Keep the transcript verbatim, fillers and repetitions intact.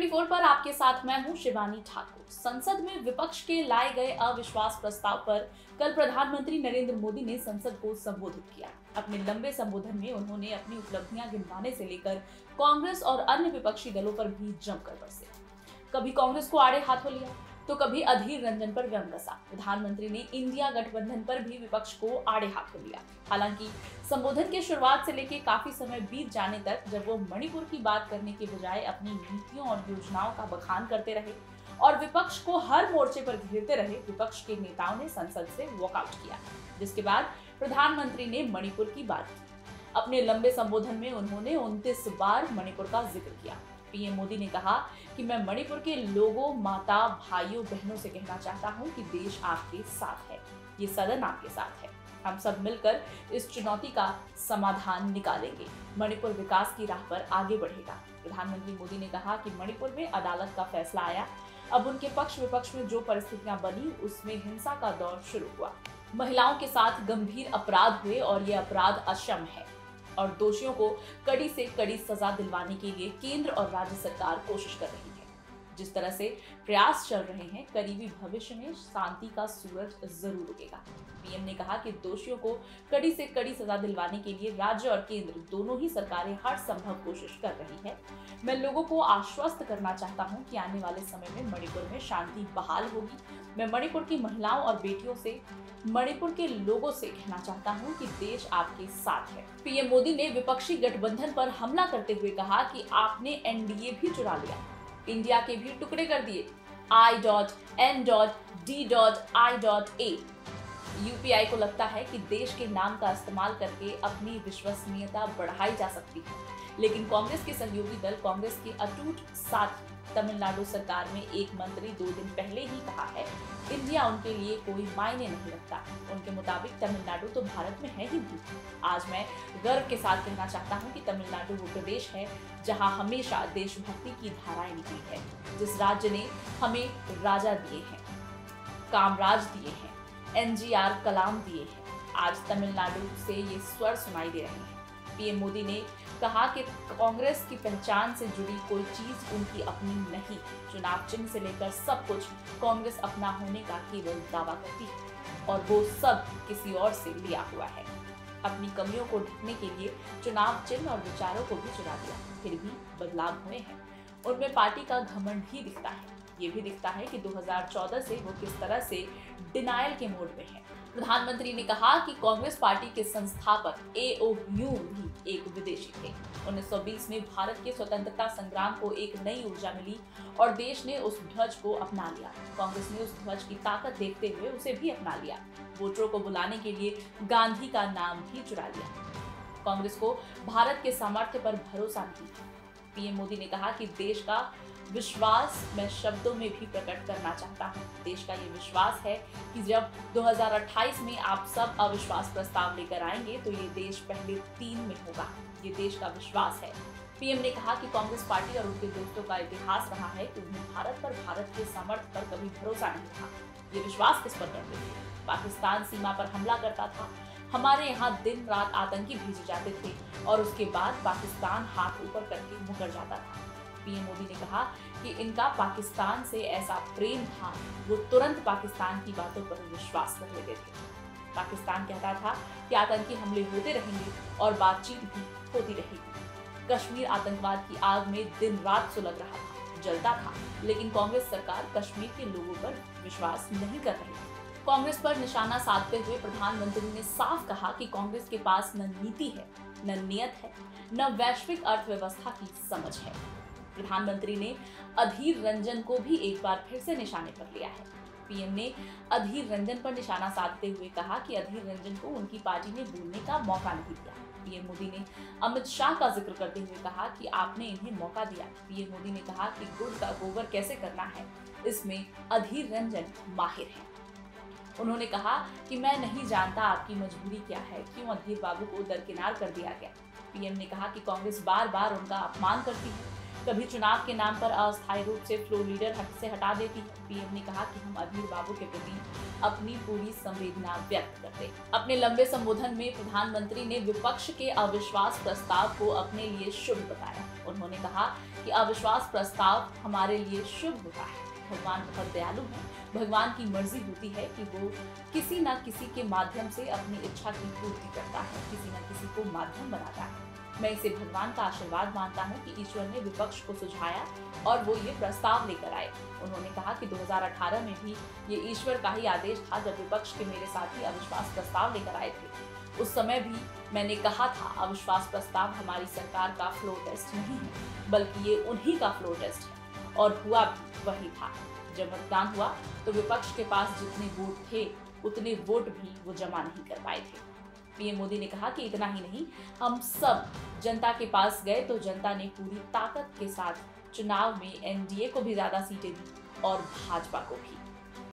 चौबीस पर आपके साथ मैं हूं शिवानी ठाकुर। संसद में विपक्ष के लाए गए अविश्वास प्रस्ताव पर कल प्रधानमंत्री नरेंद्र मोदी ने संसद को संबोधित किया। अपने लंबे संबोधन में उन्होंने अपनी उपलब्धियां गिनवाने से लेकर कांग्रेस और अन्य विपक्षी दलों पर भी जमकर बरसे। कभी कांग्रेस को आड़े हाथों लिया तो कभी अधीर रंजन पर व्यंग कसा। प्रधानमंत्री ने इंडिया गठबंधन पर भी विपक्ष को आड़े हाथों लिया। हालांकि संबोधन के शुरुआत से लेकर काफी समय बीत जाने तक जब वो मणिपुर की बात करने के बजाय अपनी नीतियों और योजनाओं का बखान करते रहे और विपक्ष को हर मोर्चे पर घेरते रहे, विपक्ष के नेताओं ने संसद से वॉकआउट किया, जिसके बाद प्रधानमंत्री ने मणिपुर की बात की। अपने लंबे संबोधन में उन्होंने उनतीस बार मणिपुर का जिक्र किया। पीएम मोदी ने कहा कि मैं मणिपुर के लोगों, माता, भाइयों, बहनों से कहना चाहता हूं कि देश आपके साथ है, ये सदन आपके साथ है, हम सब मिलकर इस चुनौती का समाधान निकालेंगे, मणिपुर विकास की राह पर आगे बढ़ेगा। प्रधानमंत्री मोदी ने कहा कि मणिपुर में अदालत का फैसला आया, अब उनके पक्ष विपक्ष में जो परिस्थितियां बनी उसमें हिंसा का दौर शुरू हुआ, महिलाओं के साथ गंभीर अपराध हुए और ये अपराध अक्षम्य है और दोषियों को कड़ी से कड़ी सजा दिलवाने के लिए केंद्र और राज्य सरकार कोशिश कर रही है। जिस तरह से प्रयास चल रहे हैं, करीबी भविष्य में शांति का सूरज जरूर उगेगा। पीएम ने कहा कि दोषियों को कड़ी से कड़ी सजा दिलवाने के लिए राज्य और केंद्र दोनों ही सरकारें हर संभव कोशिश कर रही है। मैं लोगों को आश्वस्त करना चाहता हूं कि आने वाले समय में मणिपुर में शांति बहाल होगी। मैं मणिपुर की महिलाओं और बेटियों से, मणिपुर के लोगों से कहना चाहता हूं कि देश आपके साथ है। पीएम मोदी ने विपक्षी गठबंधन पर हमला करते हुए कहा कि आपने एनडीए भी चुरा लिया, इंडिया के भी टुकड़े कर दिए, I dot N dot D dot I dot A. UPI को लगता है कि देश के नाम का इस्तेमाल करके अपनी विश्वसनीयता बढ़ाई जा सकती है, लेकिन कांग्रेस के सहयोगी दल कांग्रेस के अटूट साथी तमिलनाडु सरकार में एक मंत्री दो दिन पहले ही कहा है इंडिया उनके लिए कोई मायने नहीं रखता। उनके मुताबिक तमिलनाडु तो भारत में है ही नहीं। आज मैं गर्व के साथ कहना चाहता हूं कि तमिलनाडु वो प्रदेश है जहां हमेशा देशभक्ति की धाराएं निकली है, जिस राज्य ने हमें राजा दिए हैं, कामराज दिए हैं, एनजी आर कलाम दिए हैं। आज तमिलनाडु से ये स्वर सुनाई दे रहे हैं। पीएम मोदी ने कहा कि कांग्रेस की पहचान से जुड़ी कोई चीज उनकी अपनी नहीं, चुनाव चिन्ह से लेकर सब कुछ कांग्रेस अपना होने का केवल दावा करती है और वो सब किसी और से लिया हुआ है। अपनी कमियों को ढकने के लिए चुनाव चिन्ह और विचारों को भी चुरा दिया, फिर भी बदलाव हुए हैं। उनमें पार्टी का घमंड भी दिखता है। ये भी दिखता है कि दो हज़ार चौदह से वो किस तरह से डिनायल के मोड में है। प्रधानमंत्री ने कहा कि कांग्रेस पार्टी के संस्थापक ए ओ यू भी एक विदेशी थे। उन्नीस सौ बीस में भारत के स्वतंत्रता संग्राम को एक नई ऊर्जा मिली और देश ने उस ध्वज को अपना लिया। कांग्रेस ने उस ध्वज की ताकत देखते हुए उसे भी अपना लिया। वोटरों को बुलाने के लिए गांधी का नाम भी चुरा लिया। कांग्रेस को भारत के सामर्थ्य पर भरोसा नहीं था। पीएम मोदी ने कहा कि देश का विश्वास मैं शब्दों में भी प्रकट करना चाहता हूँ। देश का ये विश्वास है कि जब दो हज़ार अट्ठाईस में आप सब अविश्वास प्रस्ताव लेकर आएंगे तो ये देश पहले तीन में होगा, ये देश का विश्वास है। पीएम ने कहा कि कांग्रेस पार्टी और उनके दोस्तों का इतिहास रहा है कि उन्हें भारत पर, भारत के सामर्थ्य पर कभी भरोसा नहीं था। ये विश्वास किस पर करते थे? पाकिस्तान सीमा पर हमला करता था, हमारे यहाँ दिन रात आतंकी भेजे जाते थे और उसके बाद पाकिस्तान हाथ ऊपर करके मुकर जाता था। पीएम मोदी ने कहा कि इनका पाकिस्तान से ऐसा प्रेम था, वो तुरंत पाकिस्तान की बातों पर विश्वास कर लेते थे। पाकिस्तान कहता था कि आतंकी हमले होते रहेंगे और बातचीत भी होती रहेगी। कश्मीर आतंकवाद की आग में दिन रात सुलग रहा था, जलता था, लेकिन कांग्रेस सरकार कश्मीर के लोगों पर विश्वास नहीं कर रही थी। कांग्रेस पर निशाना साधते हुए प्रधानमंत्री ने साफ कहा कि कांग्रेस के पास न नीति है, न नियत है, न वैश्विक अर्थव्यवस्था की समझ है। प्रधानमंत्री ने अधीर रंजन को भी एक बार फिर से निशाने पर लिया है। पीएम ने अधीर रंजन पर निशाना साधते हुए कहा कि अधीर रंजन को उनकी पार्टी ने बोलने का मौका नहीं दिया। पीएम मोदी ने अमित शाह का जिक्र करते हुए कहा कि आपने इन्हें मौका दिया। पीएम मोदी ने कहा कि गुड़ का गोबर कैसे करना है, इसमें अधीर रंजन माहिर है। उन्होंने कहा कि मैं नहीं जानता आपकी मजबूरी क्या है, क्यों अधीर बाबू को दरकिनार कर दिया गया। पीएम ने कहा कि कांग्रेस बार बार उनका अपमान करती है, कभी चुनाव के नाम पर अस्थायी रूप से फ्लोर लीडर हट से हटा देती है। पीएम ने कहा कि हम अधीर बाबू के प्रति अपनी पूरी संवेदना व्यक्त करते हैं। अपने लंबे संबोधन में प्रधानमंत्री ने विपक्ष के अविश्वास प्रस्ताव को अपने लिए शुभ बताया। उन्होंने कहा कि अविश्वास प्रस्ताव हमारे लिए शुभ होता है। भगवान बहुत दयालु है। भगवान की मर्जी होती है कि वो किसी न किसी के माध्यम से अपनी इच्छा की पूर्ति करता है, किसी न किसी को माध्यम बनाता है। मैं इसे भगवान का आशीर्वाद मानता हूं कि ईश्वर ने विपक्ष को सुझाया और वो ये प्रस्ताव लेकर आए। उन्होंने कहा कि दो हज़ार अठारह में भी ये ईश्वर का ही आदेश था, जब विपक्ष के मेरे साथी अविश्वास प्रस्ताव लेकर आए थे। उस समय भी मैंने कहा था अविश्वास प्रस्ताव हमारी सरकार का फ्लोर टेस्ट नहीं है, बल्कि ये उन्हीं का फ्लोर टेस्ट है, और हुआ भी वही था। जब मतदान हुआ तो विपक्ष के पास जितने वोट थे उतने वोट भी वो जमा नहीं कर पाए थे। पीएम मोदी ने कहा कि इतना ही नहीं, हम सब जनता के पास गए तो जनता ने पूरी ताकत के साथ चुनाव में एनडीए को भी ज्यादा सीटें दी और भाजपा को भी।